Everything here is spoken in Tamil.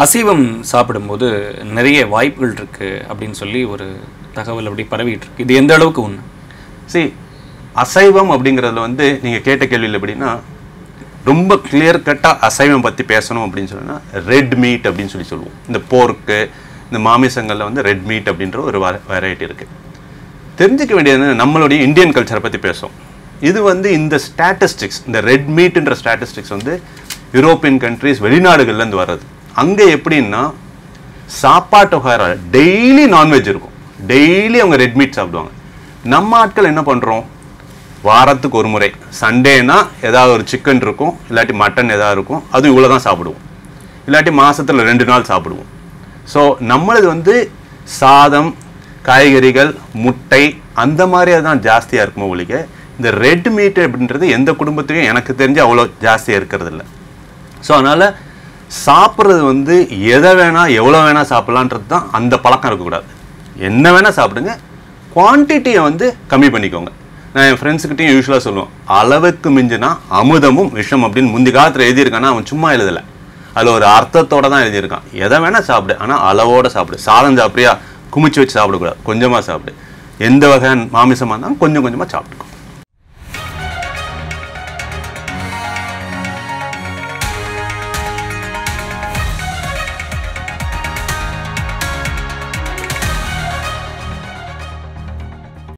அசைவம் சாப்பிடும்போது நிறைய வாய்ப்புகள் இருக்குது அப்படின்னு சொல்லி ஒரு தகவல் அப்படி பரவிட்டு இருக்கு. இது எந்த அளவுக்கு ஒன்று? சரி, அசைவம் அப்படிங்கிறதுல வந்து நீங்கள் கேட்ட கேள்வியில் எப்படின்னா ரொம்ப கிளியர் கட்டாக அசைவம் பற்றி பேசணும் அப்படின்னு சொன்னா ரெட் மீட் அப்படின்னு சொல்லி சொல்லுவோம். இந்த போர்க்கு இந்த மாமிசங்களில் வந்து ரெட் மீட் அப்படின்ற ஒரு வெரைட்டி இருக்குது. தெரிஞ்சிக்க வேண்டியது நம்மளுடைய இந்தியன் கல்ச்சரை பற்றி பேசும். இது வந்து இந்த ஸ்டாட்டிஸ்டிக்ஸ், இந்த ரெட் மீட்டுன்ற ஸ்டாட்டிஸ்டிக்ஸ் வந்து யூரோப்பியன் கண்ட்ரிஸ் வெளிநாடுகள்லேருந்து வர்றது. அங்கே எப்படின்னா சாப்பாட்டு வகை டெய்லி நான்வெஜ் இருக்கும், டெய்லி அவங்க ரெட் மீட் சாப்பிடுவாங்க. நம்ம ஆட்கள் என்ன பண்ணுறோம், வாரத்துக்கு ஒரு முறை சண்டேனா ஏதாவது ஒரு சிக்கன் இருக்கும், இல்லாட்டி மட்டன் ஏதாவது இருக்கும், அது இவ்வளோ தான் சாப்பிடுவோம், இல்லாட்டி மாதத்தில் 2 நாள் சாப்பிடுவோம். ஸோ நம்மளது வந்து சாதம், காய்கறிகள், முட்டை அந்த மாதிரியாக தான் ஜாஸ்தியாக இருக்குமோ ஒழிக்க இந்த ரெட் மீட் அப்படின்றது எந்த குடும்பத்துலையும் எனக்கு தெரிஞ்சு அவ்வளோ ஜாஸ்தியாக இருக்கிறது இல்லை. ஸோ அதனால் சாப்பிட்றது வந்து எதை வேணால் எவ்வளோ வேணால் சாப்பிட்லான்றது தான், அந்த பழக்கம் இருக்கக்கூடாது. என்ன வேணால் சாப்பிடுங்க, குவான்டிட்டியை வந்து கம்மி பண்ணிக்கோங்க. நான் என் ஃப்ரெண்ட்ஸுக்கிட்டையும் யூஸ்வலாக சொல்லுவேன், அளவுக்கு மிஞ்சினா அமுதமும் விஷம் அப்படின்னு முந்தி காலத்தில் எழுதியிருக்கான்னா அவன் சும்மா எழுதலை, அதில் ஒரு அர்த்தத்தோடு தான் எழுதியிருக்கான். எதை வேணால் சாப்பிடு, ஆனால் அளவோடு சாப்பிடு. சாதம் சாப்பிட்றியா, குமிச்சு வச்சு சாப்பிடக்கூடாது, கொஞ்சமாக சாப்பிடு. எந்த வகை மாமிசமாக இருந்தாலும் கொஞ்சம் கொஞ்சமாக சாப்பிட்டுக்கும்.